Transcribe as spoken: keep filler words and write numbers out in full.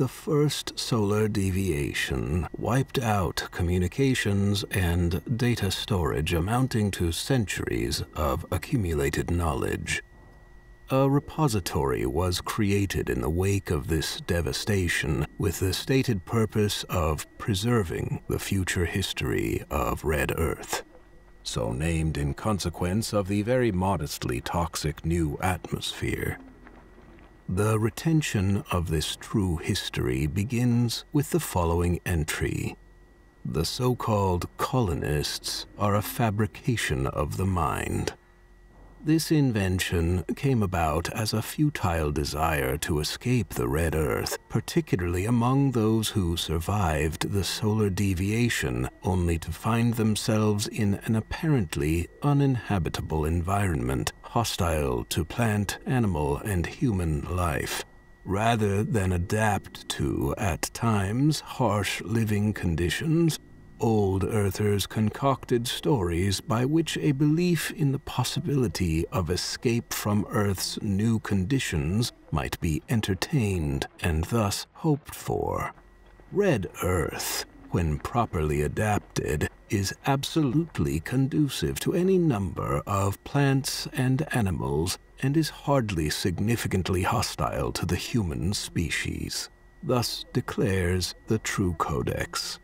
the first solar deviation wiped out communications and data storage amounting to centuries of accumulated knowledge. A repository was created in the wake of this devastation with the stated purpose of preserving the future history of Red Earth, so named in consequence of the very modestly toxic new atmosphere. The retention of this true history begins with the following entry. The so-called colonists are a fabrication of the mind. This invention came about as a futile desire to escape the Red Earth, particularly among those who survived the solar deviation, only to find themselves in an apparently uninhabitable environment, hostile to plant, animal, and human life. Rather than adapt to, at times, harsh living conditions, old Earthers concocted stories by which a belief in the possibility of escape from Earth's new conditions might be entertained and thus hoped for. Red Earth, when properly adapted, is absolutely conducive to any number of plants and animals and is hardly significantly hostile to the human species. Thus declares the True Codex.